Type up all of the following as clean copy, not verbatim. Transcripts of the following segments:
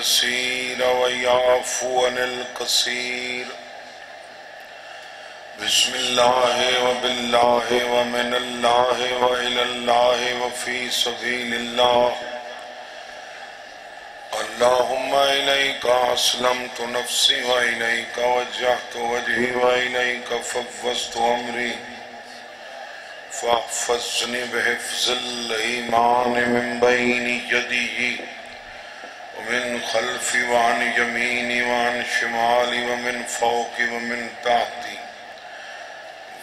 اليسير ويعفو عن القصير. بسم الله وبالله ومن الله وإلى الله وفي سبيل الله. اللهم إليك أسلمت نفسي وإليك وجهت وجهي وإليك فوضت أمري فاحفظني بحفظ الإيمان من بين يدي ومن خلفي وعن يميني وعن شمالي ومن فوقي ومن تحتي،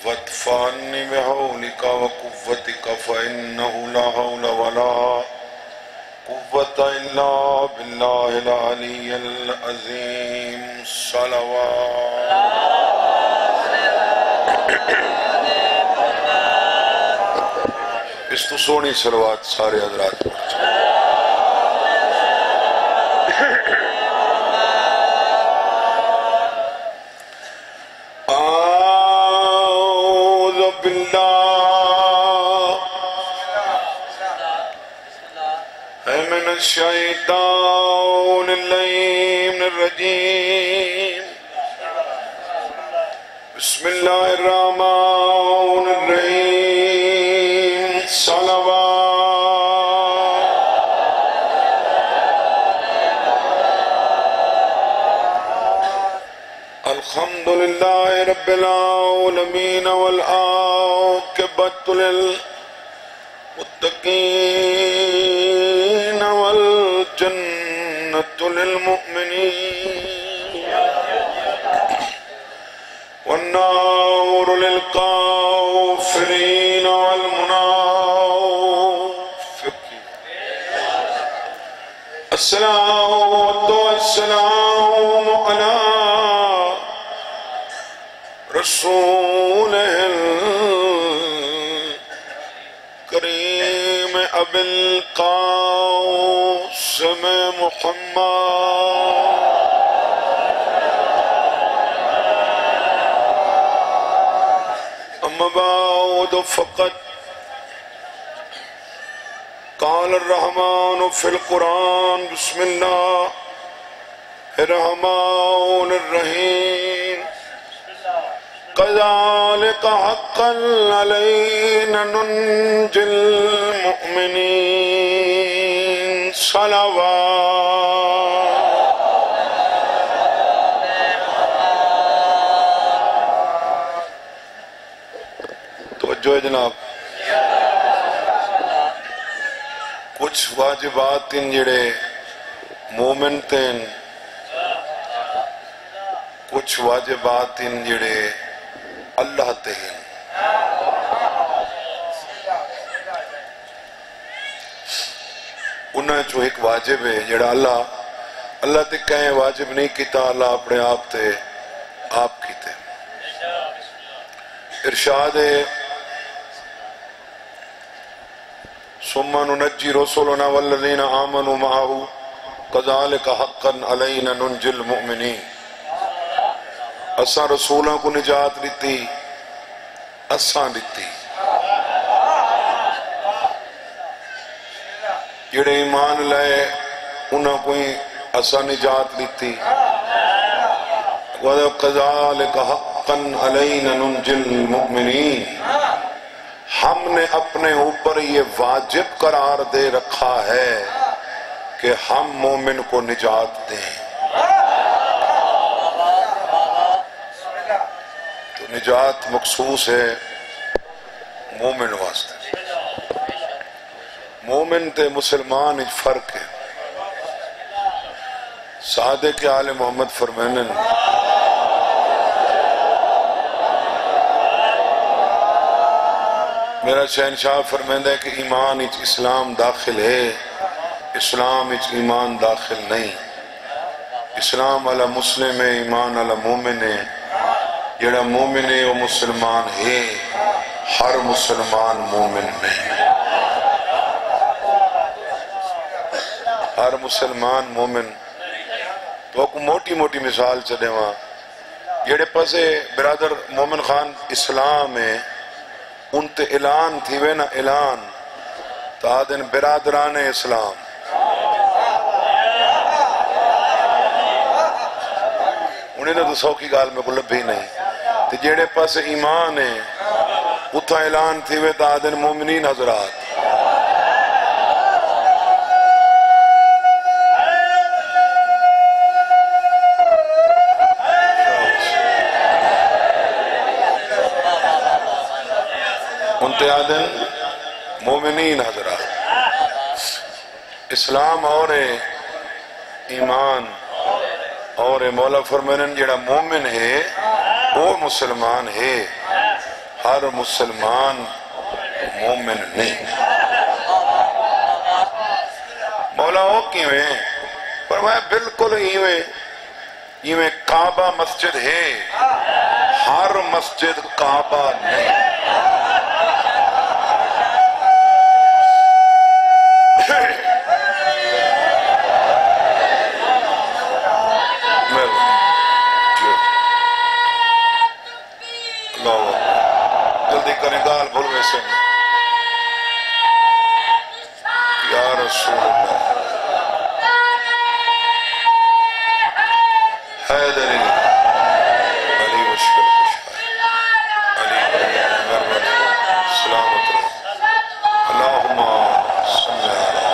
وادفعني بحولك وقوتك فإنه لا حول ولا قوة إلا بالله العلي العظيم. صلوات اس تو سونی صلوات سارے حضرات پڑھو. الشيطان اللعين الرجيم. بسم الله الرحمن الرحيم. صلوات. الحمد لله رب العالمين والعاقبة للمتقين والجنة للمؤمنين والنار للكافرين والمنافقين. الصلاة والسلام على رسوله الكريم أبي القاسم محمد. أما بعد فقد قال الرحمن في القرآن بسم الله الرحمن الرحيم. كذلك حقا علينا ننجي المؤمنين. صلوات. توجہ ہے جناب. کچھ واجبات ان جڑے مومن تین، کچھ واجبات ان جڑے اللہ تین. انہیں جو ایک واجب ہے جڑا اللہ تے کہیں واجب نہیں کیتا، اللہ اپنے آپ تے آپ کیتے. ارشاد ہے ثم ننجی رسولنا والذین آمنوا معه کذالک حقا علینا ننجی المؤمنین. اساں رسولاں کو نجات دیتی، اساں دیتی. جڑے ایمان لائے انہاں کوئی اساں نجات دیتی. وَقَذَالِكَ حَقًّا عَلَيْنَا نُنْجِ الْمُؤْمِنِينَ. ہم نے اپنے اوپر یہ واجب قرار دے رکھا ہے کہ ہم مومن کو نجات دیں. تو نجات مخصوص ہے مومن واسطے. مومن تے مسلمان اج فرق ہے. صادق آل محمد فرمینن میرا شہنشاہ فرمیندہ ہے کہ ایمان اج اسلام داخل ہے، اسلام اج ایمان داخل نہیں. اسلام علی مسلم ہے، ایمان علی مومن ہے. جڑا مومن ہے وہ مسلمان ہے. ہر مسلمان مومن ہے، ہر مسلمان مومن. تو اکو موٹی موٹی مثال چلے وہاں جیڑے پسے برادر مومن خان اسلام ہے ان تے اعلان تھی وے نا اعلان تا دن برادران اسلام उन्हें तो सौखी गाल में को लभी नहीं ते जेड़े पास ईमान है उथा ऐलान थी वे तादिन मोमिनीन हजरात उनते आदिन मोमिनीन हजरात इस्लाम और ईमान और मौला फरमान जेड़ा मोमिन है वो मुसलमान है। हर मुसलमान मोमिन नहीं। मौला हो किवें पर मैं बिल्कुल इवें काबा मस्जिद है, हर मस्जिद काबा नहीं। जल्दी करें गाल भूल वैसे या रसूल अल्लाह है दलील अली मुश्किल कुछ अली मरहम सलामत रहो अल्लाहुम्मा सल्ली अला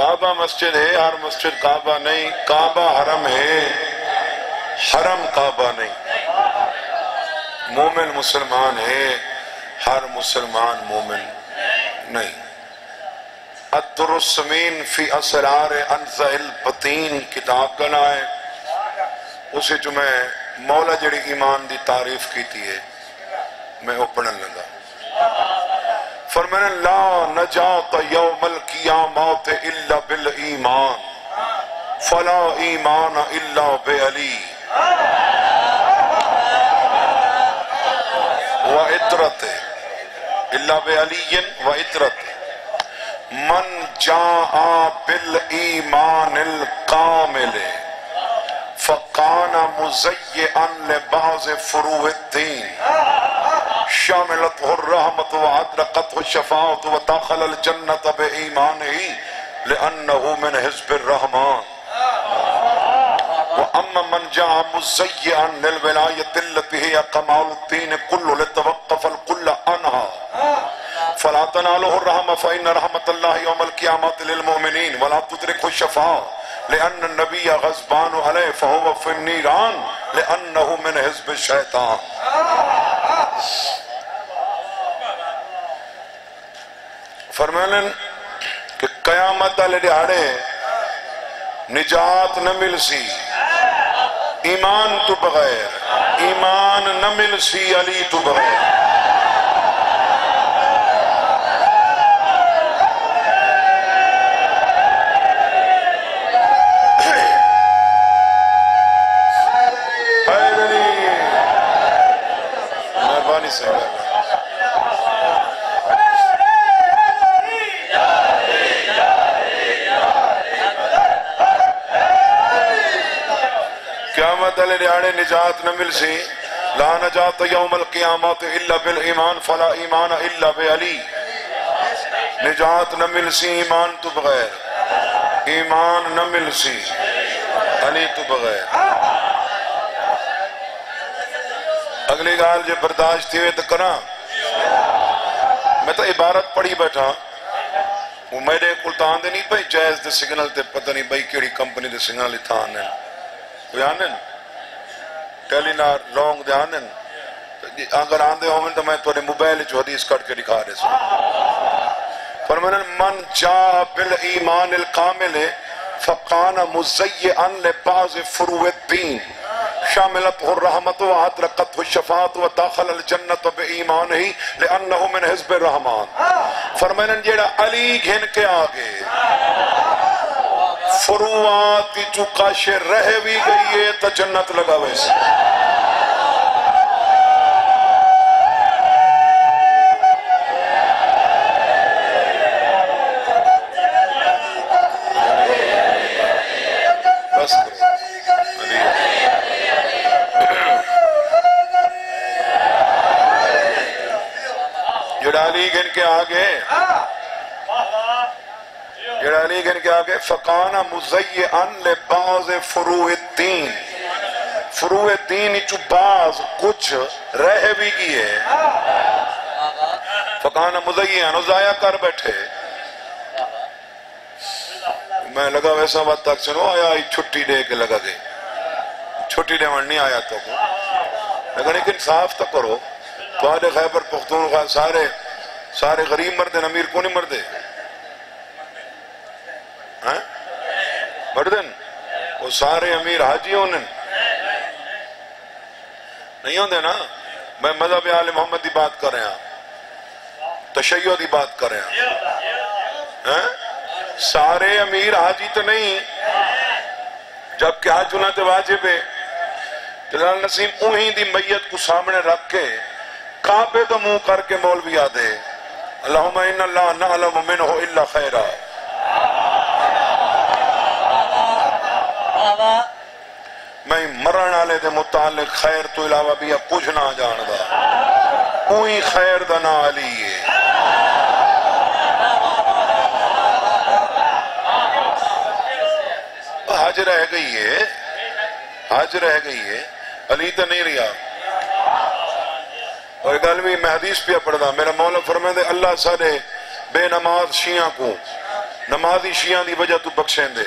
काबा मस्जिद है, हर मस्जिद काबा नहीं। काबा हरम है, हरम काबा नहीं। मोमिन मुसलमान है, हर मुसलमान मोमिन नहीं। अतरुस्मीन फी असरार अनज़ल बतीन किताब का ना है, उसे जो मैं मौला जड़ी ईमान दी तारीफ की थी है मैं वो पढ़न लगा। फरमान ला नजात यौमल कियामत इल्ला बिल ईमान फला ईमान इल्ला बि अली इतरत इल्ला बिअलीयिन व इतरत मन जाआ बिल ईमानिल कामिल फकाना मुज़य्यन लिबाज़ फ़ुरूअद्दीन शामिलतहु अर्रहमतु व अदरकतहु शफ़ाअतु व दख़लल जन्नत बिईमानिही लिअन्नहु मिन हिज़्बिर रहमान وأما من جاء مزيئا للولاية التي هي كمال الدين كله لتوقف الكل عنها فلا تناله الرحمة فإن رحمة الله يوم القيامة للمؤمنين ولا تدركه الشفاعة لأن النبي غضبان عليه فهو في النيران لأنه من حزب الشيطان فرمائیں کہ قیامت والے دہاڑے نجات نہ مل سی ایمان تو بغیر, ایمان نہ مل سی علی تو بغیر। مہربانی سے دل دیاڑے نجات نہ مل سی لا نجات یوم القیامت الا بالایمان فلا ایمان الا بعلی نجات نہ مل سی ایمان تو بغیر, ایمان نہ مل سی علی تو بغیر। اگلی گال جو برداشت تھی تو کرا میں تو عبارت پڑھی بیٹھا وہ میرے کلتان دے نہیں بھائی جائز دے سگنل تے پتہ نہیں بھائی کیڑی کمپنی دے سگنل اتھان ہے کوئی آنن टेलीनार लॉन्ग दे आनन अगर आंदे होवन तो मैं तोरे मोबाइल च हदीस कट के दिखा दे सो फरमान मन जा बिल ईमान अल कामिल फकाना मुज़य्यन लिबाज़ फ़ुरूअद्दीन शामिलतहु अर्रहमतु व अदरकतहु शफ़ाअतु व दख़लल जन्नत बिईमानिही लिअन्नहु मिन हिज़्बिर रहमान। फरमान जेड़ा अली घिन के आगे फुरुआत जो काश रह भी गई है तो जन्नत लगा वैसे बस जड़ा अली घिन के आगे میرا علی گھر کے آگے فقانا مزیعن لبعض فروع الدین، فروع دین جو بعض کچھ رہ بھی کی ہے، فقانا مزیعن و ضائع کر بیٹھے۔ میں لگا ویسا بات تک سنو آیا چھٹی دے کے لگا گئے، چھٹی دے من نہیں آیا تو کو لیکن ایک انصاف تک کرو۔ بعد خیبر پختونخوا سارے غریب مردے، امیر کو نہیں مردے، مردن وہ سارے امیر حاجی ہونے نہیں ہوندے نا۔ میں مذہب آل محمد دی بات کر رہے ہیں، تشیع دی بات کر رہے ہیں۔ سارے امیر حاجی تو نہیں، جبکہ حج ہونا تے واجب ہے۔ جلال نسیم انہی دی میت کو سامنے رکھ کے کعبے تو منہ کر کے مولوی آدھے اللہم ان اللہ نعلم منہ الا خیرہ، میں مرن آلے دے متعلق خیر تو علاوہ بھی کچھ نہ جان دا، کوئی خیر دا نہ علی ہے۔ حج رہ گئی ہے، حج رہ گئی ہے، علی تا نہیں ریا۔ اور ایک علمی میں حدیث پیا پڑھتا، میرا مولا فرمائے دے اللہ سارے بے نماز شیعہ کو نمازی شیعہ دی وجہ تو بخشیں دے،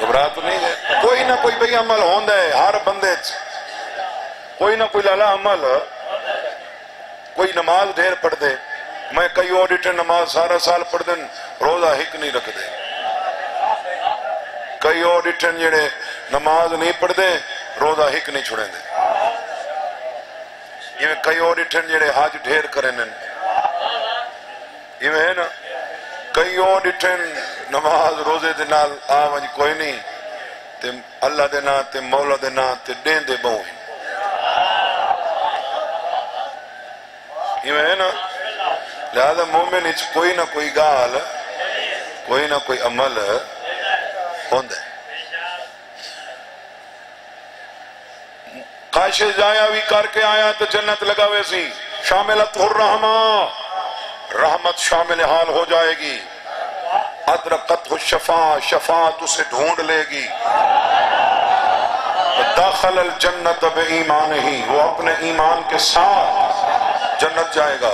گھبرات نہیں ہے، کوئی نہ کوئی بھئی عمل ہوندہ ہے، ہر بندے کوئی نہ کوئی لالا عمل۔ کوئی نماز دیر پڑھ دے، میں کئی اوڈیٹر نماز سارا سال پڑھ دیں روزہ ہک نہیں رکھ دے، کئی اوڈیٹر جڑے نماز نہیں پڑھ دے روزہ ہک نہیں چھوڑیں دے۔ یہ کئی اوڈیٹر جڑے حج دیر کریں دیں، یہ ہے نا کئی اوڈیٹر نماز روزے دے نال آوانج کوئی نہیں تے اللہ دے نا تے مولا دے نا تے دین دے بہویں یہ ہے نا۔ لہذا مومن اچھ کوئی نہ کوئی گال کوئی نہ کوئی عمل ہوندہ ہے۔ قائش جایا بھی کر کے آیا تو جنت لگا ویسی شاملت الرحمہ، رحمت شامل حال ہو جائے گی۔ ادرکت الشفاعہ، شفاعت اسے ڈھونڈ لے گی۔ داخل الجنت بایمان ہی، وہ اپنے ایمان کے ساتھ جنت جائے گا،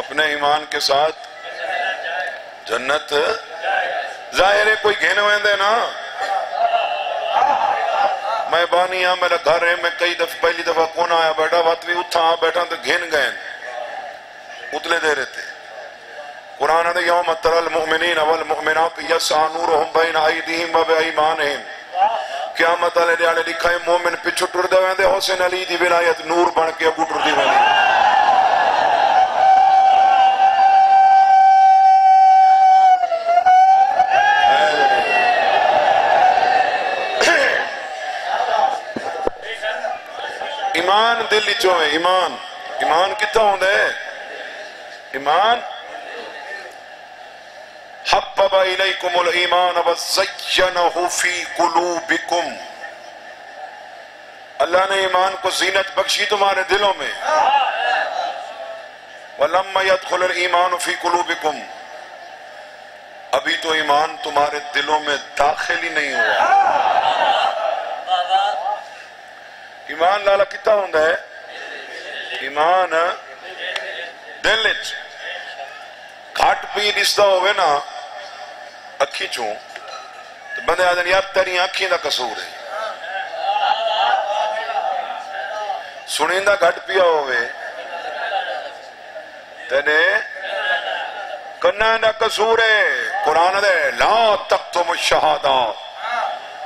اپنے ایمان کے ساتھ جنت۔ ظاہر ہے کوئی گھنے ہوئے دے نا، میں بانی ہاں میرا گھر ہے، میں کئی دفعہ پہلی دفعہ کون آیا بیٹھا بات بھی اتھا بیٹھا تو گھن گئے اتلے دے رہتے۔ قرآن دے یوم تر المؤمنین والمؤمنات یسعی نورہم بین ایدیہم و بایمانہم، قیامت علیہ دیالے لکھائے مومن پچھو ٹر دے ویندے حسین علی دی ولایت نور بن کے ابو ٹر دی ویندے۔ ایمان دلی چوئے، ایمان ایمان کتا ہوں دے، ایمان حَبَّبَ إِلَيْكُمُ الْإِيمَانَ وَزَيَّنَهُ فِي قُلُوبِكُمْ، اللہ نے ایمان کو زینت بخشی تمہارے دلوں میں۔ وَلَمَّ يَدْخُلِ الْإِيمَانُ فِي قُلُوبِكُمْ، ابھی تو ایمان تمہارے دلوں میں داخل ہی نہیں ہوا۔ ایمان لالا کتا ہوندہ ہے ایمان دل اچ کھاٹ پین اس دا ہوئے نا اکھی چوں تو بندے آدھن یار تیری آنکھیں دا قصور ہے سنین دا گھٹ پیا ہوئے تینے کنہ دا قصور ہے قرآن دے لا تقتم الشہادہ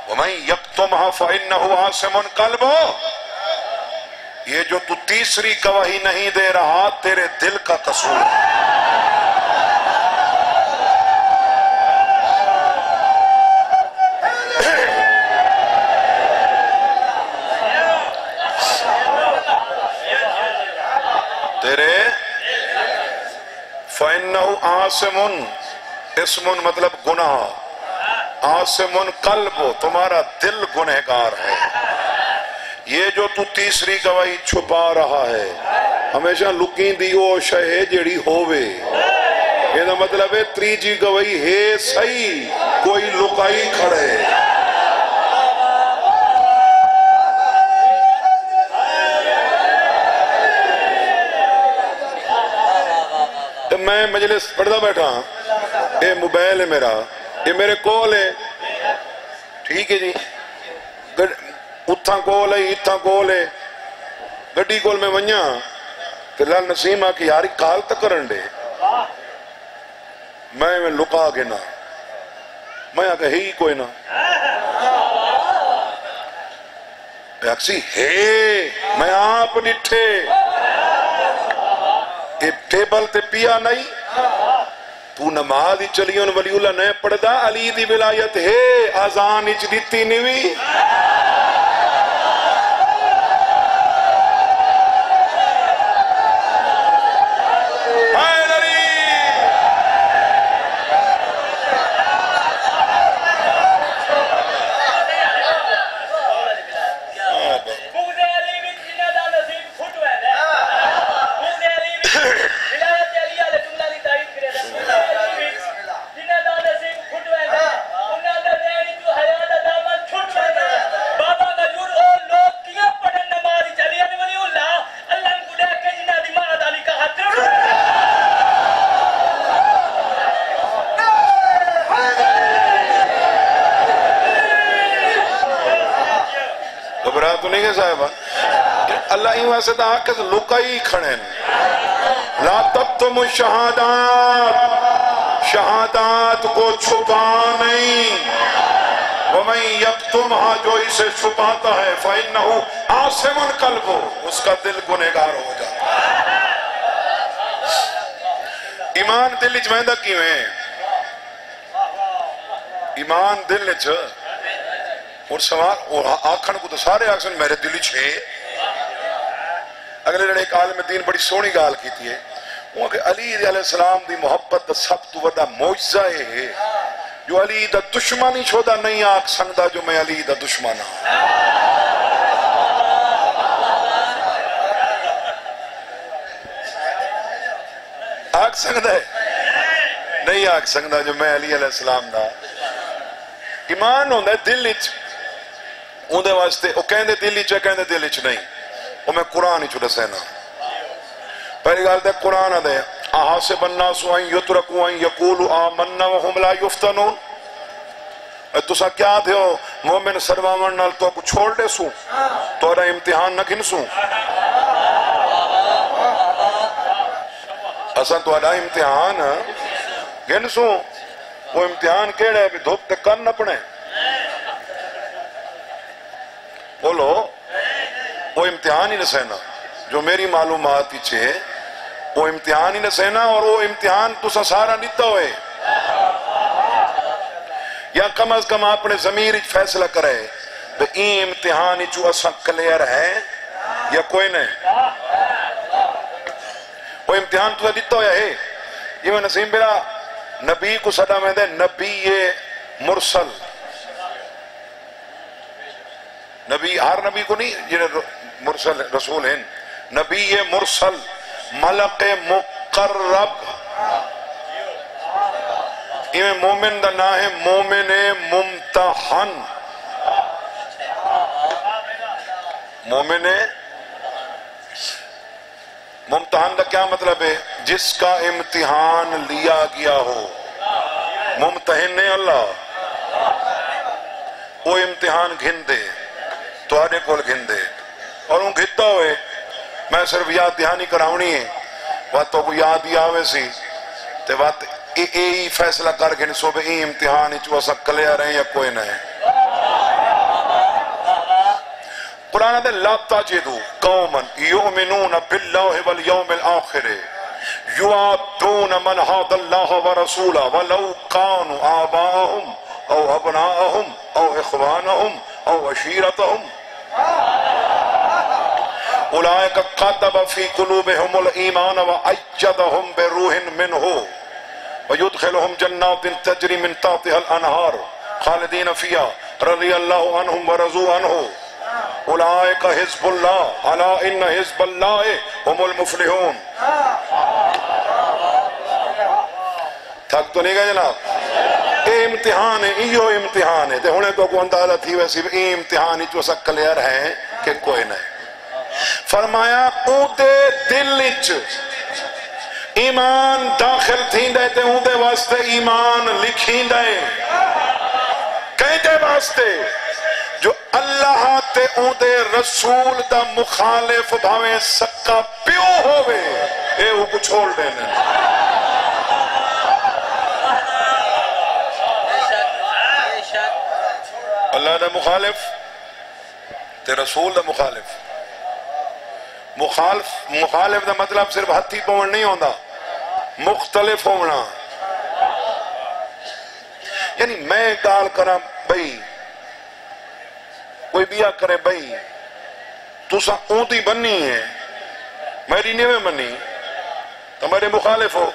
وَمَنْ يَقْتُمْهَا فَإِنَّهُ عَاصِمٌ قَلْبُهُ یہ جو تو تیسری گواہی نہیں دے رہا تیرے دل کا قصور ہے تیرے فَإِنَّهُ عَاصِمٌ اسمٌ مطلب گناہ آسمن قلب تمہارا دل گنہگار ہے یہ جو تو تیسری گواہی چھپا رہا ہے ہمیشہ لکیں دی او شہے جڑی ہووے یہ دا مطلب ہے تریجی گواہی ہے صحیح کوئی لکائی کھڑے میں مجلس پڑھتا بیٹھا اے موبائل ہے میرا یہ میرے کول ہے ٹھیک ہے جی اتھاں کول ہے اتھاں کول ہے گڑی کول میں ونیا کہ لال نسیم آ کے یاری کال تک کرن دے میں لکا گے نا میں آگے ہی کوئی نا بیاکسی ہے میں آپ نٹھے یہ ٹیبل تے پیا نہیں تو نمازی چلیوں ولی اللہ نے پڑھدا علی دی ولایت ہے آزان اچ دیتی نوی اللہ ہی واسطہ دا آکس لکائی کھڑے لا تقتم الشہادات شہادات کو چھپا نہیں وَمَنْ يَقْتُمْهَا جو اسے چھپاتا ہے فَإِنَّهُ عَاصِمٌ قَلْبُهُ اس کا دل گنہگار ہو جاتا ایمان دل اجمائندہ کیوں ہے ایمان دل اجمائندہ اور سوال آکھن کو تو سارے آکسن میرے دلی چھے اگلے لڑے ایک عالم دین بڑی سونی گال کی تھی ہے وہ کہ علی علیہ السلام دی محبت دا سب تو وردہ معجزہ ہے جو علی دا دشمنی چھوڑا نہیں آکھ سنگدہ جو میں علی دا دشمن ہاں آکھ سنگدہ ہے نہیں آکھ سنگدہ جو میں علی علیہ السلام دا ایمان ہوندہ ہے دل اچھ اندھے واسطے وہ کہندے دلی چھے کہندے دلی چھے نہیں وہ میں قرآن ہی چھوڑا سینا پہلی گال دے قرآن دے احاسب الناس وائن یترکو وائن یقولو آمننا وهم لا یفتنون تو سا کیا دے ہو مومن سروامان نال تو کو چھوڑ دے سو تو رہا امتحان نہ گھن سو اصلا تو رہا امتحان گھن سو وہ امتحان کیڑے بھی دھوپ تکن نہ پڑے بولو وہ امتحان ہی نہ سہنا جو میری معلومات ہی چھے وہ امتحان ہی نہ سہنا اور وہ امتحان تو سارا لیتا ہوئے یا کم از کم آپ نے ضمیر فیصلہ کرے تو این امتحان جو اصلا کلیر ہے یا کوئی نہیں وہ امتحان تو لیتا ہویا ہے یہ میں نسیم بیرا نبی کو صدا میں دے نبی مرسل نبی ہر نبی کو نہیں مرسل رسول ہیں نبی مرسل ملک مقرب یہ مومن دا نا ہے مومن ممتحن مومن ممتحان کا کیا مطلب ہے؟ جس کا امتحان لیا گیا ہو. ممتحن نے اللہ وہ امتحان گھن دے تو آنے کول گھن دے اور ان گھتا ہوئے. میں صرف یاد دہانی کراؤنی ہے واتوں کو یاد ہی آوے سی تے وات ای فیصلہ کر گھن سو بے ای امتحان ہی چوہ سب کلیا رہے یا کوئی نہ ہے. قرآن دے لا تجدو قوما یؤمنون باللہ والیوم الآخرے یعادون من حاد اللہ ورسولہ ولو کانوا آباءہم او ابناءہم او اخوانہم او عشیرتہم اولئک قطب فی قلوبہم الایمان وعجدہم بروح منہ ویدخلہم جنات تجری من تحتها الانہار خالدین فیہا رضی اللہ عنہم ورضو عنہ اولئک حزب اللہ الا ان حزب اللہ هم المفلحون. تھک تو نہیں گئے جناب؟ اے امتحان ہے. ایو امتحان ہے تے ہنے تو کو اندازہ تھی ویسی اے امتحان جو سا کلیئر ہے کہ کوئی نہیں. فرمایا او دے دل اچ ایمان داخل تھینڈے تے او دے واسطے ایمان لکھینڈے کہیں دے واسطے جو اللہ تے او دے رسول دا مخالف بھاویں سکا پیو ہووے اے او کو چھوڑ دینے. اللہ دا مخالف تے رسول دا مخالف. مخالف دا مطلب صرف ہتھی پون نہیں ہوندہ مختلف ہونا. یعنی میں گال کرا بھئی کوئی بیا کرے بھئی تسا اونتی بننی ہے میری نیوے منی تو میرے مخالف ہو.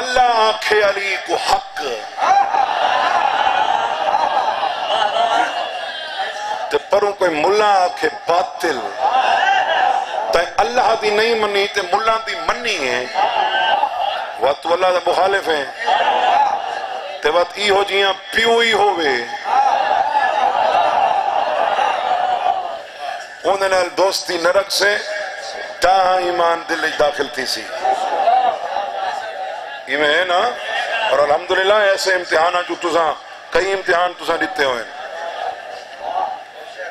اللہ آنکھے علی کو حق پروں کوئی ملہ آکھے باطل تے اللہ دی نہیں منی تے ملہ دی منی ہے وقت واللہ دا مخالف ہیں تے وقت ای ہو جیاں پیوئی ہوئے انہیں نے دوستی نرک سے تاہاں ایمان دل داخل تھی سی ایمیں ہے نا. اور الحمدللہ ایسے امتحانہ جو تساں کئی امتحان تساں دیتے ہوئے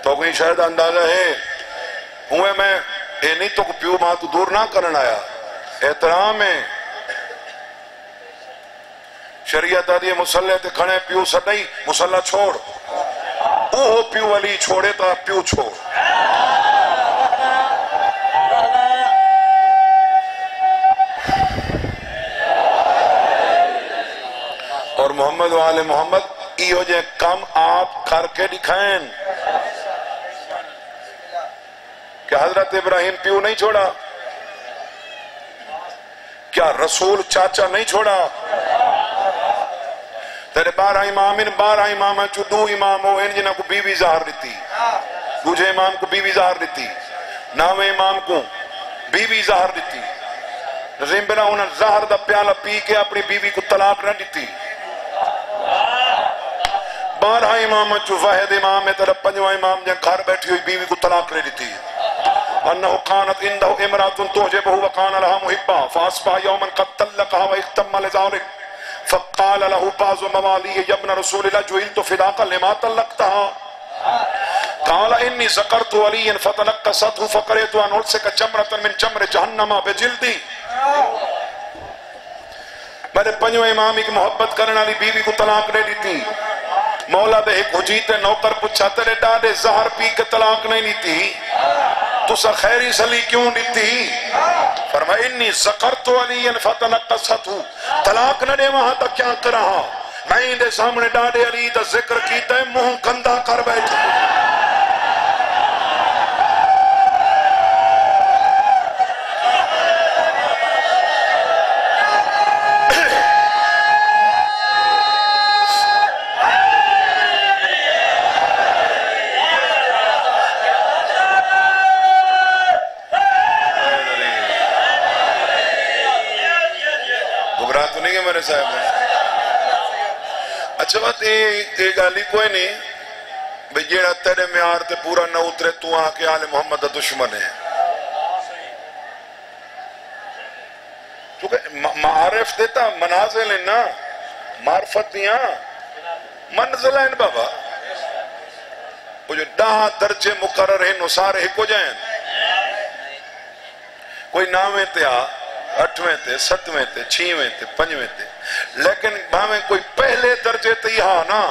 تو کوئی شاید اندازہ ہے ہوئے میں اے نہیں تو پیو ماں تو دور نہ کرنا آیا احترام ہے شریعت آدھی مسلح تے کھنے پیو سر نہیں مسلح چھوڑ او ہو پیو علی چھوڑے تا پیو چھوڑ. اور محمد و آل محمد ای ہو جائے کم آپ کر کے دکھائیں کہ حضرت ابراہیم پیو نہیں چھوڑا کیا رسول چاچا نہیں چھوڑا تیرے بارہ امام ان بارہ امام چو دو امام ہو ان جنہاں کو بیوی ظاہر دیتی دوجہ امام کو بیوی ظاہر دیتی نامے امام کو بیوی ظاہر دیتی نظیم بنا انہاں ظاہر دا پیالہ پی کے اپنی بیوی کو طلاق نہ دیتی. بارہ امام چو واحد امام ہے تیرے پنجواں امام جہاں گھر بیٹھی ہوئی بیوی کو طلاق نہ دیتی. انہو قانت اندہو امراتن توجبہو وقان لہا محبا فاسبہ یومن قد تلقہا واختم لذارک فقال لہو بعض موالی یبن رسول اللہ جوئلت فداقا لما تلقتہا قال انی ذکرت علی فتلقصتہو فقریتو ان علسک جمرتن من جمر جہنما بجلدی. میرے پنجو امام ایک محبت کرنا لی بیوی کو طلاق نہیں دیتی. مولا دے ایک حجیت نوکر پچھا تیرے ڈاڑے زہر پی کے طلاق نہیں دیتی تو سا خیری سلی کیوں دیتی. فرمائے انی ذکرت علی فتلقصتہو طلاق نہ دے وہاں تک کیا کرہا میں اندے سامنے ڈاڑے علی دا ذکر کیتا ہے منہ گندہ کر بیٹھا. اچھا بات یہ گالی کوئی نہیں جیڑا تیرے معیار تے پورا نہ اترے تو آ کے آل محمد دا دشمن ہے۔ چونکہ معارف دیتا منازل ہیں نا، معرفتیاں منزل ہیں بابا، وہ جو 10 درجے مقرر ہیں سارے ہکو جائیں، کوئی 9ویں تے آ، 8ویں تے، 7ویں تے، 6ویں تے، 5ویں تے، لیکن بھاویں کوئی پہلے درجے تے یہاں نا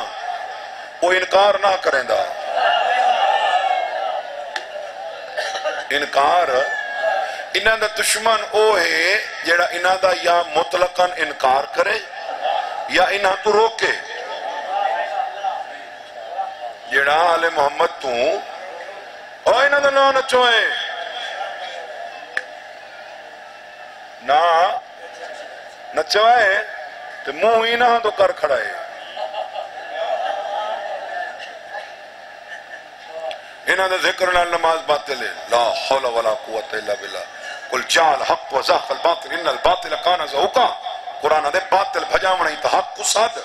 وہ انکار نہ کریں دا، انکار انہاں دا دشمن او ہے جیڑا انہاں دا یا مطلقاً انکار کرے یا انہاں تو روکے، جیڑا آل محمد تو او انہاں دا نہ چوئے نہ چوئے تو منہ انہاں تو کر کھڑائے، انہاں دے ذکر نال نماز باطل ہے۔ لا حول ولا قوت الا باللہ، قل جاء الحق وزهق الباطل ان الباطل كان زهوقا، قرآن دے باطل بھجاونا ہی تو حق کو ساتھ۔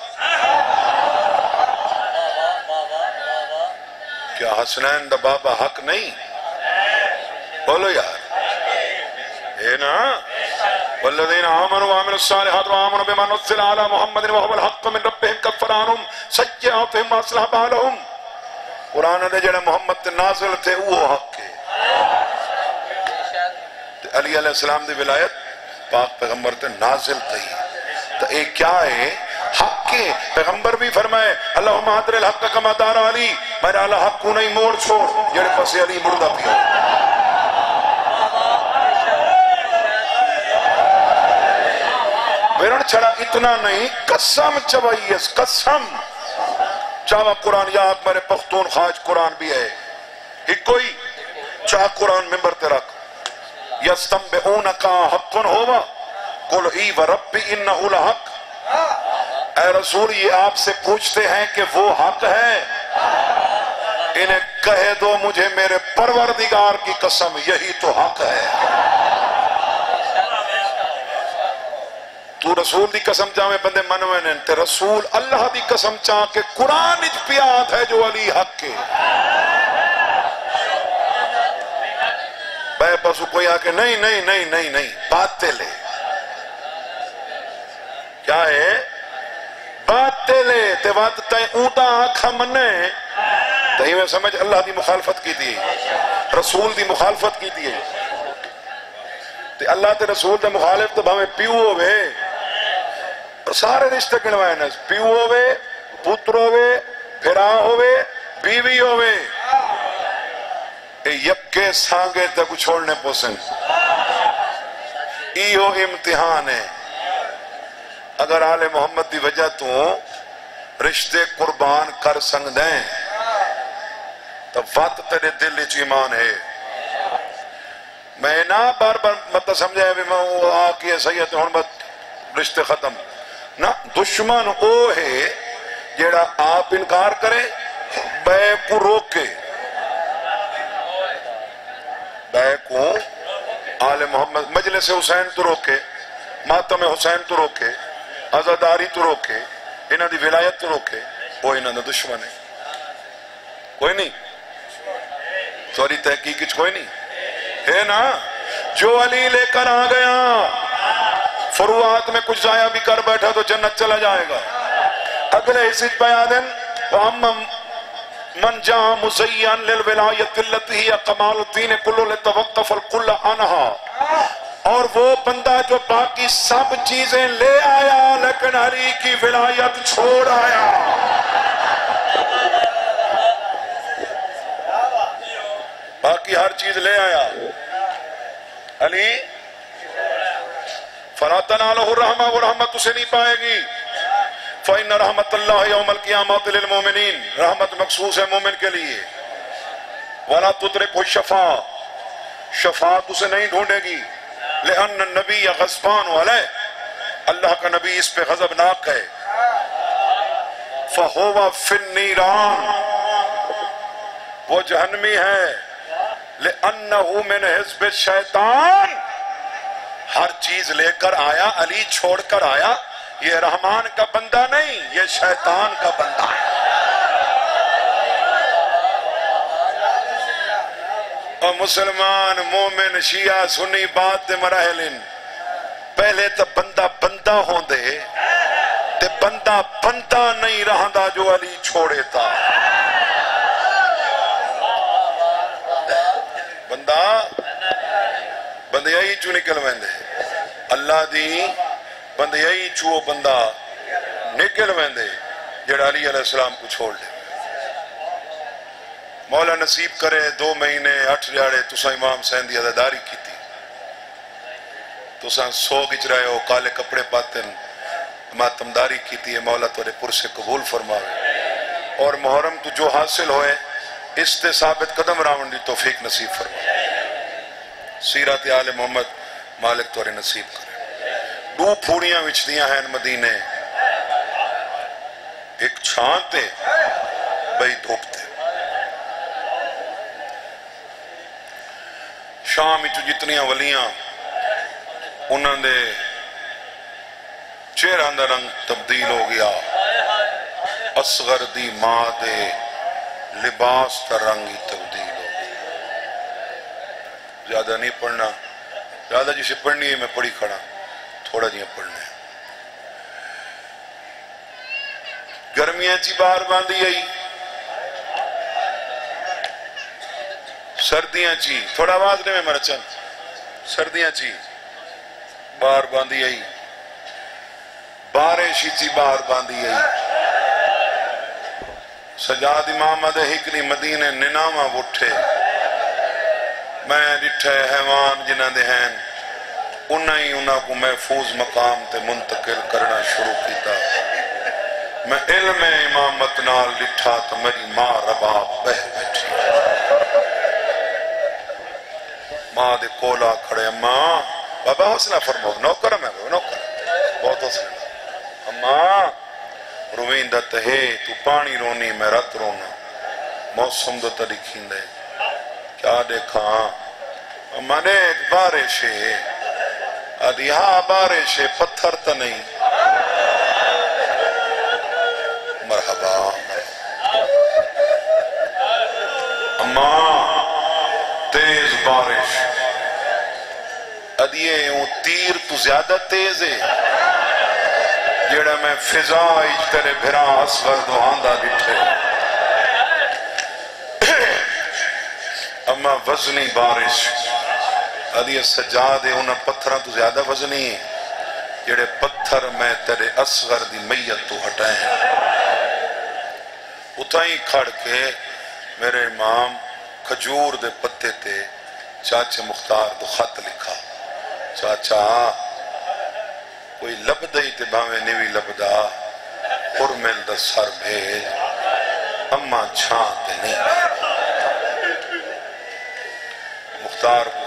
کیا حسنین دا بابا حق نہیں؟ بولو یار، اے نا والذین آمنوا وعملوا الصالحات وآمنوا بما نزل على محمد وهو الحق من ربهم كفر عنهم سيئاتهم واصلح بالهم، قرآن دے جڑے محمد تے نازل تھے وہ حق ہے۔ علی علیہ السلام دی ولایت پاک پیغمبر تے نازل تھی، تو ایک کیا ہے حق ہے۔ پیغمبر بھی فرمائے اللہم آدر الحق کما دار علی، میرا اللہ حق کو نہیں موڑ چھوڑ جڑے پسے علی مردہ پیا۔ بیرن چھڑا اتنا نہیں، قسم چوائیس قسم چاہا قرآن، یا اکبر پختون خواج قرآن بھی ہے ایک کوئی چاہا قرآن ممبر تے رکھ، یستنبئون کا حقن ہوا قل ای و ربی انہو لحق، اے رسول یہ آپ سے پوچھتے ہیں کہ وہ حق ہے، انہیں کہہ دو مجھے میرے پروردگار کی قسم یہی تو حق ہے۔ تو رسول دی قسم چاہویں بندے منوین انتے، رسول اللہ دی قسم چاہ کے قرآن اج پیاد ہے جو علی حق کے بے پاسو کوئی آکے نہیں نہیں نہیں نہیں نہیں باطل ہے۔ کیا ہے؟ باطل ہے۔ تے وقت تائیں اونٹا آنکھا مننے تائیں میں سمجھ اللہ دی مخالفت کی دی، رسول دی مخالفت کی دی، تے اللہ تے رسول تے مخالف تو بھاویں پیو ہوئے سارے رشتہ گنوائے نا، پیو ہوئے، پتر ہوئے، پھرا ہوئے، بیوی ہوئے، اے یکے سانگے تک چھوڑنے پوسن، ایو امتحان ہے۔ اگر آل محمد دی وجہ تو رشتے قربان کر سنگ دیں تب وقت تیرے دل چ ایمان ہے۔ میں نا بار بار مطلب سمجھا ہے بھی میں وہ آقی سید حرمت رشتے ختم نا، دشمن او ہے جیڑا آپ انکار کرے بے کو روکے، بے کو آل محمد مجلس حسین تو روکے، ماتم حسین تو روکے، عزاداری تو روکے، انہاں دی ولایت تو روکے، وہ انہاں دا دشمن ہے۔ کوئی نہیں سوری تحقیق اچھ کوئی نہیں ہے نا، جو علی لے کر آ گیا فروعات میں کچھ ضائع بھی کر بیٹھا تو جنت چلا جائے گا۔ اگلے حصے بیانن وَأَمَّا مَنْ جَاءَ مُزَيِّنًا لِلْوِلَایَةِ الَّتِی ہِیَ کَمَالُ الدِّینِ کُلُّ لِتَوَقَّفَ الْکُلَّ عَنْهَا، اور وہ بندہ جو باقی سب چیزیں لے آیا لیکن علی کی ولایت چھوڑ آیا۔ باقی ہر چیز لے آیا علی فَرَاتَنَا لَهُ الرَّحْمَةُ وَرَحْمَةُ اسے نہیں پائے گی، فَإِنَّ رَحْمَةَ اللَّهِ يَوْمَ الْقِيَامَةِ لِلْمُؤْمِنِينَ، رحمت مخصوص ہے مومن کے لیے۔ وَلَا تُدْرِكُ الشَّفَاعَ، شفاعت اسے نہیں ڈھونڈے گی، لِأَنَّ النَّبِيَّ غَضْبَانٌ عَلَيْهِ، اللہ کا نبی اس پہ غضبناک ہے۔ فَهُوَ فِي النِّيرَانِ، وہ جہنمی ہے، لِأَنَّهُ مِنْ حِزْبِ الشَّيْطَانِ، ہر چیز لے کر آیا علی چھوڑ کر آیا، یہ رحمان کا بندہ نہیں، یہ شیطان کا بندہ ہے۔ اور مسلمان مومن شیعہ سنی بات دے مراحل ان پہلے تا بندہ بندہ ہوں دے تے بندہ بندہ نہیں رہندا جو علی چھوڑے تا بندہ بندہ یہی چو نکل وین دے اللہ دی بندہ یہی چو بندہ نکل وین دے جڑا علی علیہ السلام کو چھوڑ دے مولا نصیب کرے 2 مہینے 8 دیہاڑے تساں امام حسین دی عزاداری کیتی تساں سوگ اجرائے ہو کالے کپڑے پاتن ماتمداری کیتی ہے مولا تورے پرسے قبول فرماوے اور محرم تو جو حاصل ہوئے اس تے ثابت قدم راون دی توفیق نصیب فرماوے سیرت آل محمد مالک تورے نصیب کرے 2 پھوڑیاں وچ دیاں ہیں مدینے ایک چھانتے بھئی دھوپتے شام وچ جتنیاں ولیاں انہاں دے چہراں دا رنگ تبدیل ہو گیا اصغر دی ماں دے لباس دا رنگ تبدیل ہو گیا زیادہ نہیں پڑھنا زیادہ جسے پڑھنی ہے میں پڑھی کھڑا تھوڑا جیاں پڑھنا ہے گرمیاں چی باہر باندھی آئی سردیاں چی تھوڑا آواز نے میں مرچن سردیاں چی باہر باندھی آئی بارشی چی باہر باندھی آئی سجاد امام دے ہکری مدینے ننامہ اٹھے میں ڈٹھے حیوان جنہ دے ہیں انہیں انہوں کو محفوظ مقام تے منتقل کرنا شروع کیتا میں علم امامت نال ڈٹھا تو میری ماں رباب بہ بیٹھی ماں دے کولا کھڑے ماں بابا حسنہ فرمو نوکرم ہے بہت حسنہ ماں روین دا تہے تو پانی رونی میں رت رونا موسم دا تلکھین دے کیا دیکھا ماں نے ایک بارش ہے یہاں بارش ہے پتھر تا نہیں مرحبا ماں تیز بارش ادھیے ہوں تیر تو زیادہ تیز ہے جیڑا میں فضا اجترے بھرا اسور دواندہ لٹھے اما وزنی بارش ادھیے سجاد ہے انہاں پتھران تو زیادہ وزنی ہے جیڑے پتھر میں تیرے اسور دی میت تو ہٹائیں اتائیں کھڑ کے میرے امام کھجور دے پتے تے چاچے مختار دو خط لکھا چاچا کوئی لبدائی تے باوے نوی لبدا قرمل دا سر بھیج اما چھان تے نہیں مختار کو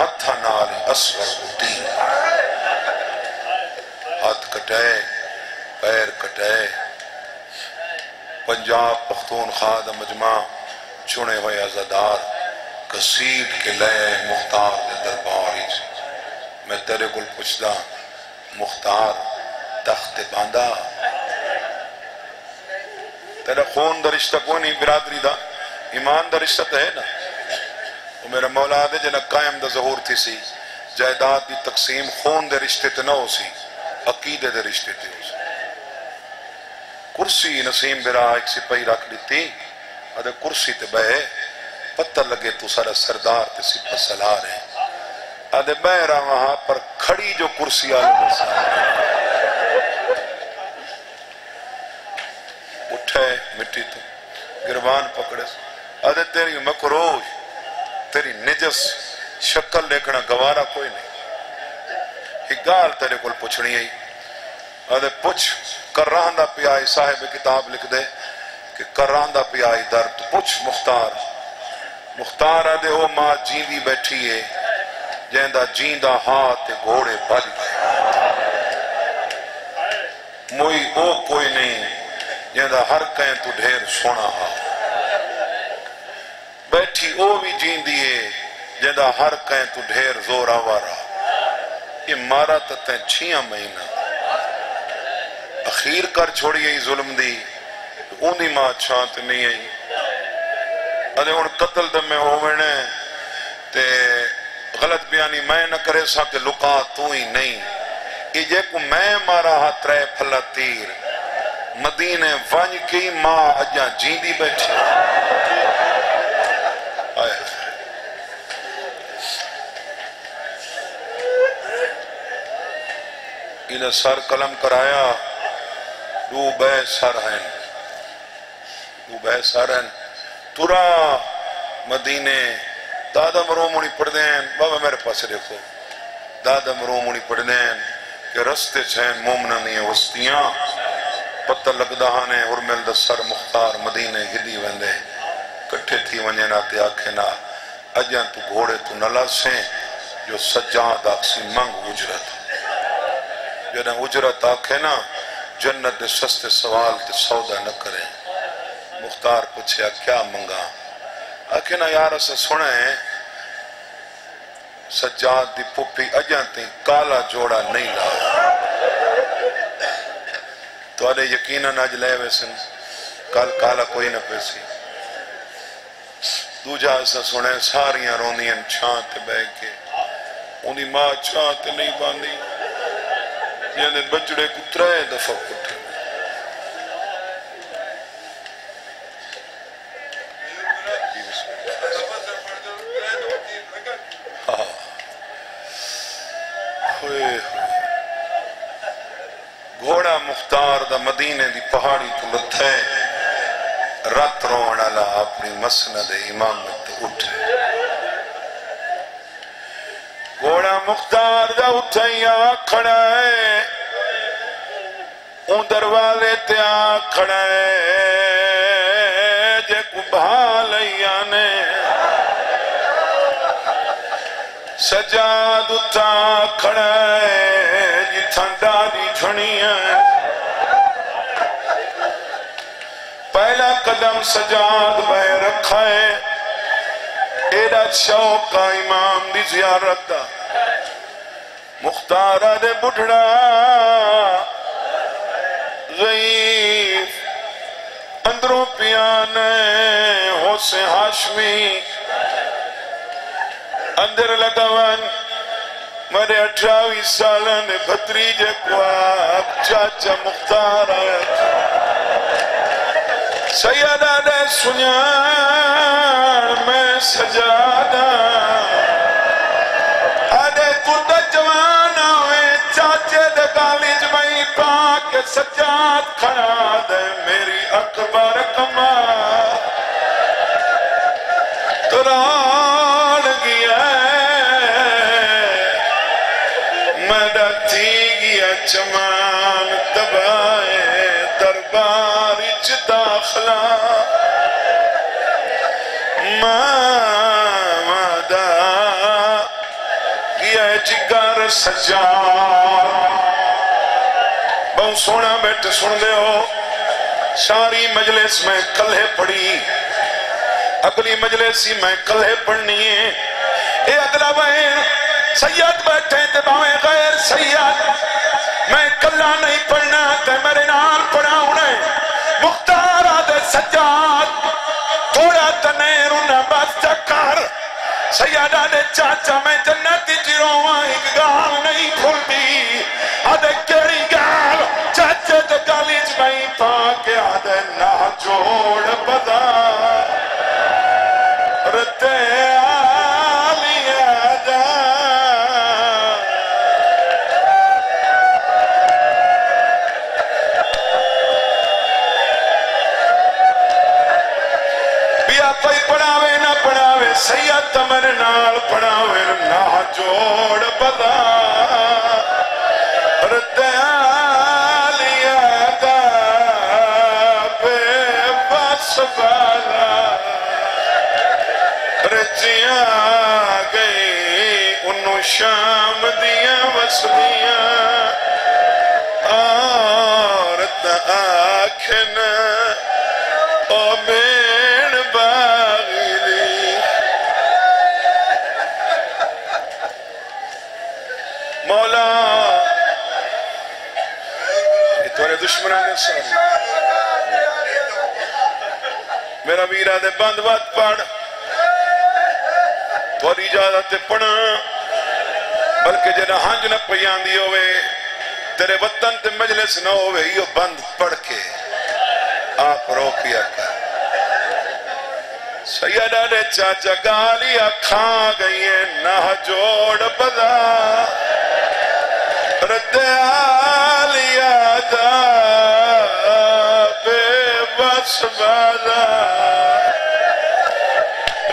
ہتھا نال اسور ہوتی ہاتھ کٹے پیر کٹے پنجاب پختونخوا دا مجمع چنے ہوئے عزادار قصید کے لئے مختار دے درباری میں تیرے گل پچھدا مختار تخت باندھا تیرا خون دا رشتہ کونی برادری دا ایمان دا رشتہ تے ہے نا وہ میرا مولا دے جنہ قائم دا ظہور تھی سی جائیداد دی تقسیم خون دے رشتے تے نہ ہو سی عقیدے دے رشتے تے ہو سی کرسی نسیم برا ایک سپاہی رکھ لیتی ادھے کرسی تے بہے پتہ لگے تو سارا سردار تے سپہ سلا رہے آدھے بہرہ وہاں پر کھڑی جو کرسی آلے پر سارا رہے اٹھے مٹی تو گروان پکڑے آدھے تیری مکروش تیری نجس شکل لیکھنا گوارا کوئی نہیں ہی گال تیرے کل پچھنی ہے آدھے پچھ کر رہندہ پی آئی صاحب کتاب لکھ دے کہ کر رہندہ پی آئی درد پچھ مختار مختار دے او ماں جیندی بیٹھی ہے جیندہ جیندہ ہاتھ گھوڑے بھج گئے موئی او کوئی نہیں جیندہ ہر کہیں تو ڈھیر سونا ہاں بیٹھی او بھی جیندی ہے جیندہ ہر کہیں تو ڈھیر زورا وارا امارت تین چھیاں مہینہ اخیر کر چھوڑی ہے ظلم دی اونی ماں چھانت نہیں ہے ادھے ان قتل دم میں ہوئے نے تے غلط بیانی میں نہ کرے سا کہ لکا تو ہی نہیں کہ یہ کو میں مارا ہاتھ رہے پھلا تیر مدینے ونج کی ماں اجا جیندی بیٹھی انہیں سر قلم کرایا ڈوبے سر ہیں ڈوبے سر ہیں ترا مدینے دادا مرومونی پڑھ دین بابا میرے پاس دیکھو دادا مرومونی پڑھ دین کہ رستے چھین مومنانی وستیاں پتہ لگدہانے حرمل دسر مختار مدینے ہلی وندے کٹھے تھی ونینا تے آکھینا اجان تو گھوڑے تو نلاسیں جو سجاد آکسی منگ اجرت جنہیں اجرت آکھینا جنت دے سستے سوال تے سودا نہ کریں مختار پوچھیا کیا منگا اکینا یار اسا سنے سجاد دی پپی اجانتی کالا جوڑا نہیں لاؤ تو آلے یقینا ناج لے ویسن کالا کوئی نہ پیسی دوجہ اسا سنے ساریاں رونی ان چھانتے بے کے انہی ماں چھانتے نہیں باندی یعنی بچڑے کترے دفع کترے گھوڑا مختار دا مدینے دی پہاڑی تو لتھے رات رونا لا اپنی مسند امامت اٹھے گھوڑا مختار دا اٹھے یا کھڑا ہے اون دروازے تے آ کھڑا ہے جے کو بھا لیا نے سجاد اٹھا کھڑا ہے تھنڈا دی کھڑی ہے پہلا قدم سجاد بے رکھا ہے ایڈا شوق کا امام دی زیارت دا مختارہ دے بڑھڑا غیف اندروں پیانے حسن ہاشمی اندر لگوان مرے 18 سالہ نے بھتریج کو آپ چاچا مختار آیا سیدہ نے سنیا میں سجادہ آدھے کردہ جوانا ہوئے چاچے دے کالج میں پاک سجاد کھڑا دے میری اکبر کما تران گیا چمان تبائے دربار اچ داخلہ ماں دا گیا جگر سجا بہن سونا بیٹھ سن دے ہو ساری مجلس میں کلے پڑی اگلی مجلس میں کلے پڑنی ہے اے اگلا بہن سید بیٹھے تباہیں غیر سید میں کلا نہیں پڑھنا تے میرے نال پڑھا ہونے مختارہ دے سجاد تھوڑا تنیر انہاں بس چکر سیدہ دے چاچا میں جنتی جیروہاں ایک گال نہیں پھول دی آدھے کیڑی گال چاچے دے کالیج میں پاکے آدھے نہ جوڑ بدا رتے سید تمر نال پڑھاوے نہ جوڑ بدا ردیالی آدھا بے بس بالا وسیا گئے انہوں شام دیا وسیا آرد آکھنا اومین باغلی مولا یہ توارے دشمنان سارے میرا میرا دے بند بات پڑھ تواری اجازت پڑھ بلکہ جنہ ہنج نہ پیان دی ہوئے تیرے وطن تے مجلس نہ ہوئے یہ بند پڑھ کے آپ رو پیا کر سیدہ نے چاچا گالیاں کھا گئیے نہ جوڑ بدا رد آلیاں دا بے بس بدا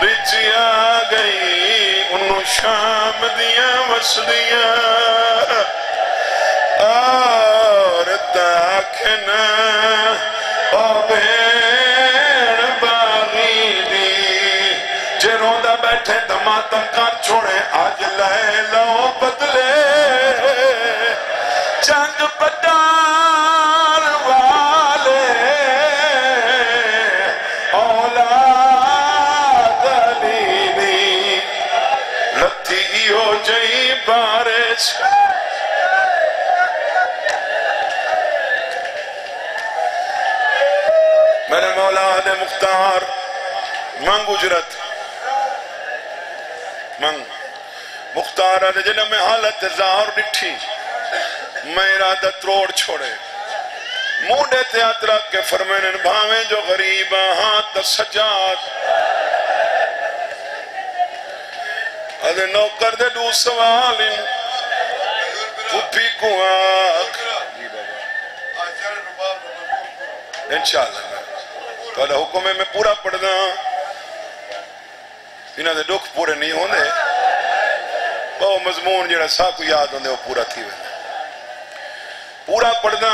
رجیاں گئی انہوں شام دیاں وصلیاں اور تاکھنا اور بھیڑ باغی دی جے روندہ بیٹھے دماتم کر چھوڑے آج لے لو بدلے جنگ بدار والے میرے مولا نے مختار منگ اجرت منگ مختار نے جنہ میں حالت ظاہر ڈٹھی میں ارادہ تروڑ چھوڑے موڑے تھے اترک کے فرمین بھاویں جو غریب ہاں تسجاد ادھے نوکر دے دو سوالی پھپی کو آنکھ انشاءاللہ تو اللہ حکمے میں پورا پڑھ دا انہا دے دکھ پورے نہیں ہونے بہو مضمون جنہا سا کو یاد ہونے وہ پورا تھی ہوئے پورا پڑھ دا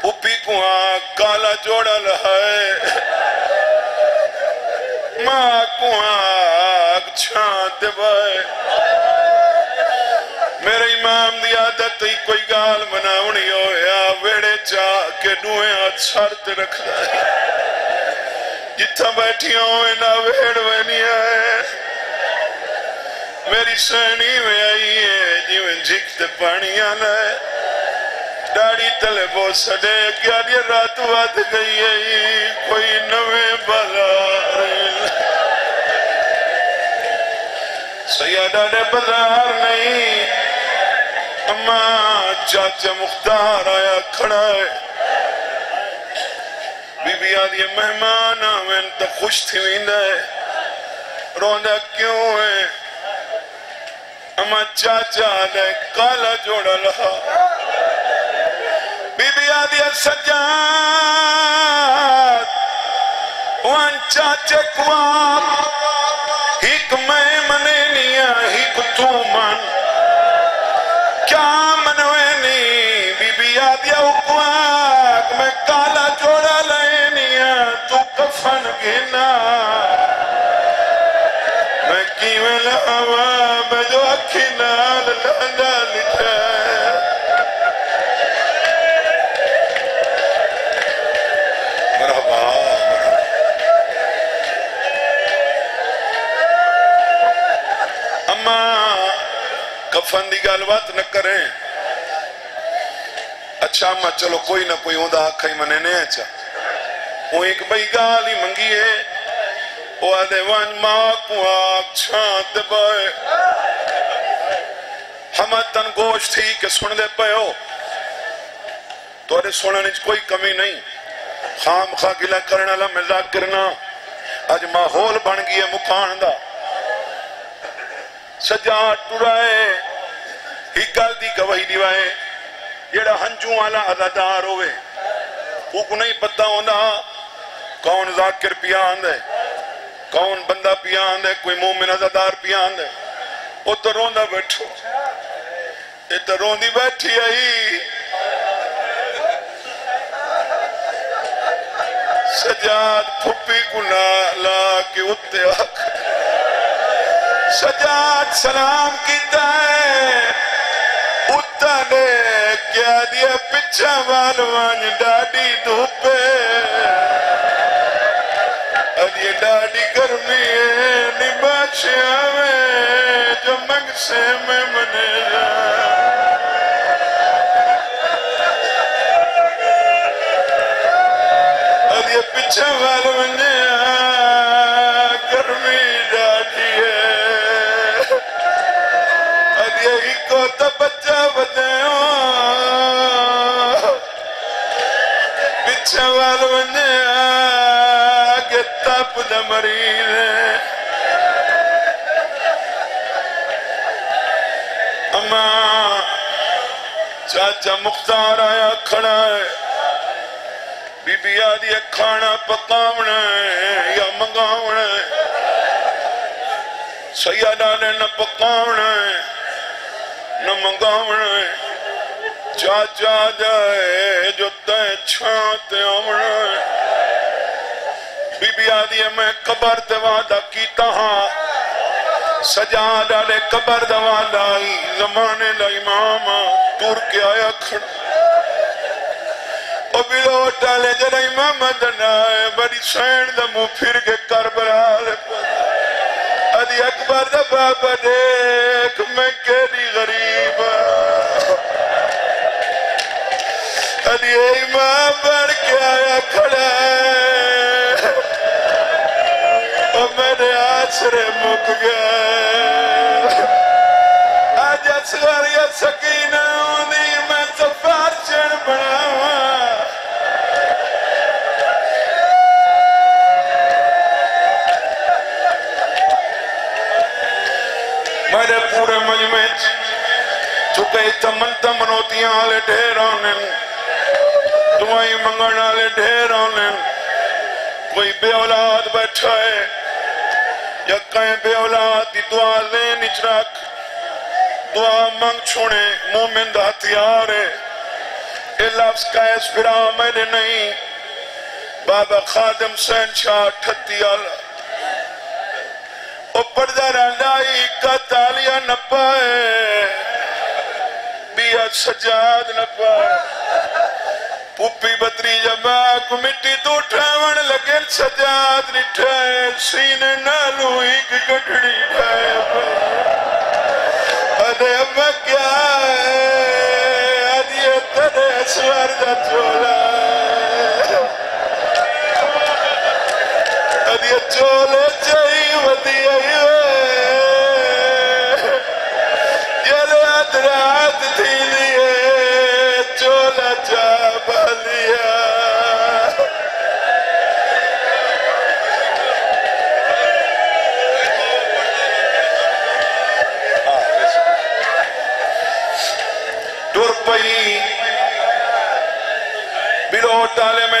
پھپی کو آنکھ کالا جوڑا لہائے ماں کو آنکھ چھانتے بھائے میرے امام دی عادت ہی کوئی گال مناونی ہویا ویڑے چاہ کے نوے آج شرط رکھ دائی جتھا بیٹھیاں ہوئے نہ ویڑ وینی آئے میری سینی میں آئی ہے جیویں جھکتے پانیاں لائے ڈاڑی تلے بہت سڑے یار یہ رات بات گئی ہے کوئی نوے بھلا رہے سیدہ نے بازار نہیں اماں چاچا مختار آیا کھڑا ہے بی بی آدھی مہمان آمین تا خوش تھی ویندہ ہے روندہ کیوں ہے اماں چاچا نے کالا جوڑا لہا بی بی آدھی سجاد وان چاچے کواب ہک میں منے نیا ہک تو من کیا منوے نی بی بی آدیا اکواک میں کالا جوڑا لے نیا تو کفن گھنا میں کیوے لہوا میں جو اکھی نال لہنڈا لٹھے مرحبا کفن دی گالوات نہ کریں اچھا اممہ چلو کوئی نہ کوئی ہوندہ آکھا ہی منے نہیں اچھا وہ ایک بھئی گالی منگی ہے وہ آدھے وان ماں کو آگ چھانتے بھائے ہمہ تن گوش تھی کہ سن دے پہ ہو تو آدھے سننے کوئی کمی نہیں خام خاکلہ کرنا لمزاک کرنا آج ماحول بن گیا مکان دا سجاد ٹورائے ہی گل دی گواہی دیوائے جیڑا ہنجوں والا عزادار ہوئے وہ کو نہیں پتہ ہونا کون ذاکر پیان دے کون بندہ پیان دے کوئی مومن عزادار پیان دے وہ تو روندہ بیٹھو یہ تو روندی بیٹھی آئی سجاد پھپی کو نالا جاگ کے اٹھتے وقت سجاد سلام کیتا ہے اٹھتا نے کیا دیا پچھا والوان ڈاڈی دھوپے ادھے ڈاڈی گرمی ہے نباشیاں میں جو مغسے میں منے جا شغال منها قرمي دادية أديه كوتا بچا بديو بشغال منها كتاب دمرين أما چاچا مختار آیا کھڑا ہے بی بی آدھی کھانا پکاونا ہے یا منگاونا ہے سیدہ نے نہ پکاونا ہے نہ منگاونا ہے چاچا جائے جو تائے چھانتے آونا ہے بی بی آدھی میں قبر دوادہ کیتا ہاں سجادہ نے قبر دوادہ ہی زمانے دا امامہ تور کے آیا کھڑا اور بلو اٹھا لے جنہ امام دنہ ہے بڑی سین دا مو پھر کے کربلا لے پتا ادھی اکبر دا بابا دیکھ میں کیلی غریب ادھی امام بڑھ کے آیا کھڑا ہے اور میرے آسرے مک گئے آج اصغر یا سکینہ ہونی میں سفار چڑھ بڑھاواں میرے پورے مجمع چکے تمن تمنوتیاں آلے ڈھیرانے دعائی منگن آلے ڈھیرانے کوئی بے اولاد بیٹھا ہے یا کہیں بے اولاد دی دعا لین اجراک دعا منگ چھوڑے مومن دا ہتھیار ہے یہ لفظ کا اس پھرا میرے نہیں بابا خادم سین شاہ ٹھتی آلہ اور پردہ رہنائی کا تالیہ نہ پائے بیا سجاد نہ پائے پوپی بطری جمع کو مٹی دو ٹھاون لگن سجاد نہیں ٹھائے سینے نالو ایک گھڑڑی ٹھائے ادھے امہ کیا ہے ادھے ترے اسوار دا چولا ادھے چولے چاہی ودی تالے میں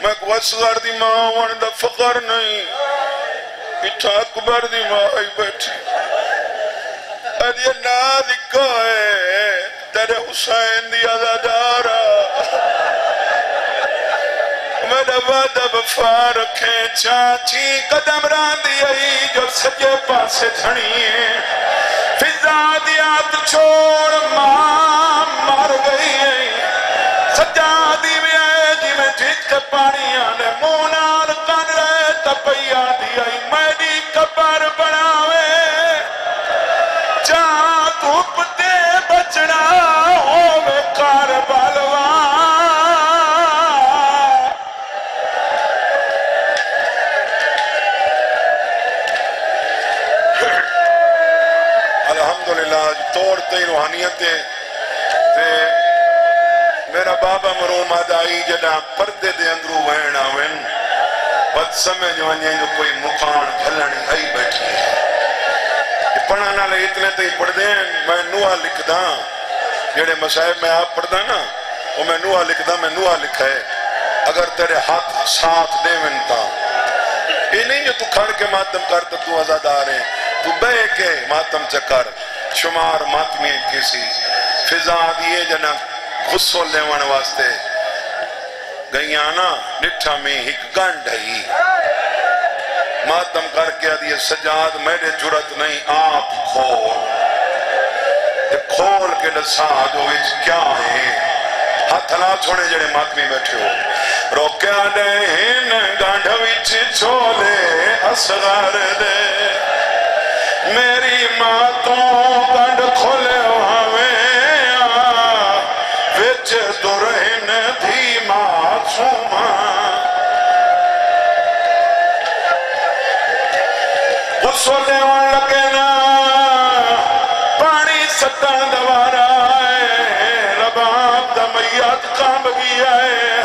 میں کو اصغر دی ماں وندہ فقر نہیں اٹھا اکبر دی ماں آئی بیٹھی ادھے نا دکھا ہے تیرے حسین دی عزادارا میرا وعدہ وفا رکھے چاچی قدم ران دی آئی جو سجے پاسے دھنی ہے فضا دی آت چھوڑ ماں مار گئی ہے سجا دی میں جت کے پانیاں نے مونار کن رہے تپیاں دیا ہی میری قبر بناوے جہاں دھوپ دے بچنا ہووے کاربالواں الحمدللہ طور تے روحانیت تے میرا بابا مروم آدائی جنا پردے دے اندرو وین آوین بد سمجھ ونجے جو کوئی مقان جھلن آئی خیال ہے اتنے تے پڑھ دیں میں نوحہ لکھ دا جڑے مصائب میں آپ پڑھ دا نا وہ میں نوحہ لکھ دا میں نوحہ لکھا ہے اگر تیرے ہاتھ ساتھ دے منتا یہ نہیں جو تو کھڑ کے ماتم کرتا تو عزادار ہے تو بے کے ماتم چکر شمار ماتمی کسی فضا دیئے جنا غصو لیوان واسطے گئیانا نٹھا میں ہک گنڈ ہی ماتم کر کے دیئے سجاد میرے جرت نہیں آپ کھول کھول کے نساد ہوئے کیا ہے ہاتھ ہلا چھوڑے جڑے ماتمی بیٹھے ہو روکیا دہن گانڈھ وچ چھولے اصغر دے میری ماں تو گانڈھ کھولے ہاویں وچ درہن دی ماں چھوما غسلے ہون لگے نا پانی ستاں دوارا میت کام بھی آئے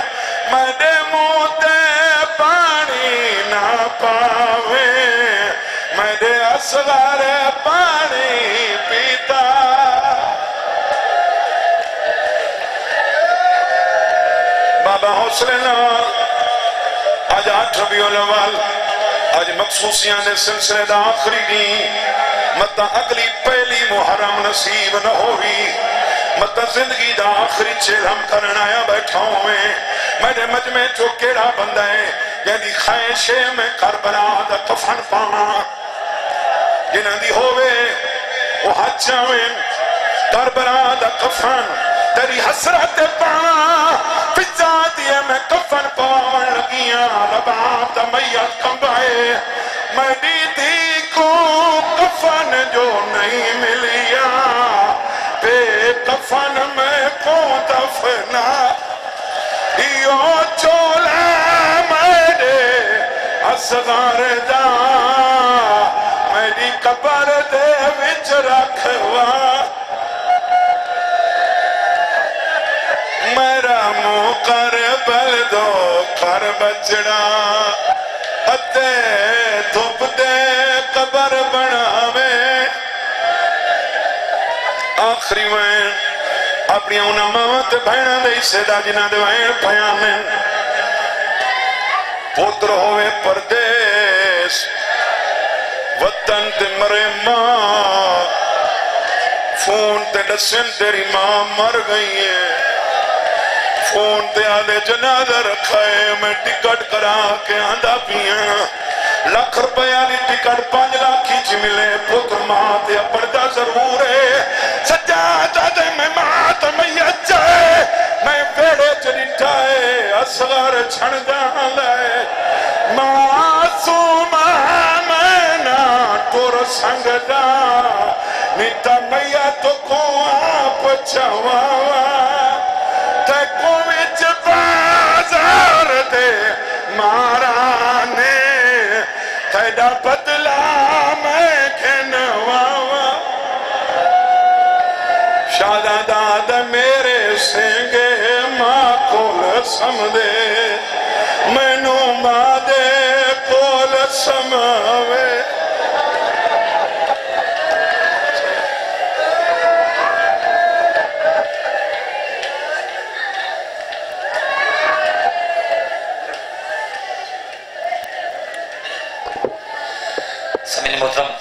میں دے موتے پانی نہ پاوے میں دے اصغر پانی پیتا بابا حسن آج 8 ربیع الاول آج مخصوصیاں نے سلسلے دا آخری دی متا اگلی پہلی محرم نصیب نہ ہوئی مطلع زندگی دا آخری چیل ہم کرنا یا بیٹھا ہوئے میں نے مجمع جو کیڑا بندہ ہے یعنی خیشے میں کربلا دا کفن پانا جنہاں دی ہوئے وہ حج جاویں کربلا دا کفن تیری حسرت پانا فضا دیئے میں کفن پاون لگیاں رباب دا میت کمبائے میں دیدی کو کفن جو نہیں ملیا کفن میں کو دفنا دیو چولے میرے اصغر دا میری قبر دے وچ رکھوا میرا مقربل دو کر بچڑا اتے دھپ دے قبر بناویں آخری وین اپنی اونا مامت بھینا دے اسے دا جنا دے وین پیانے پوتر ہوئے پردیس وطن تے مرے ماں فون تے دسن تیری ماں مر گئی ہے فون تے آدھے جنازہ رکھائے میں ٹکٹ کرا کے آندھا پیاں لکھ روپیہ لی ٹکٹ 5 لاکھ ہی ملے پوتر ماں تے پردہ ضرور ہے سجادے میں مات میت جائے میں بیڑے چنٹائے اصغر چھڑداں لائے معصومہ میں نہ ٹور سنگدہ نیتا میت کو آپ چھواوا تے کوئچ بازار دے مارانے تے دا بدلا میں گھنواوا شادہ داد میرے سنگے ماں کول سمدے میں نو ماں دے کول سماوے سمین محترم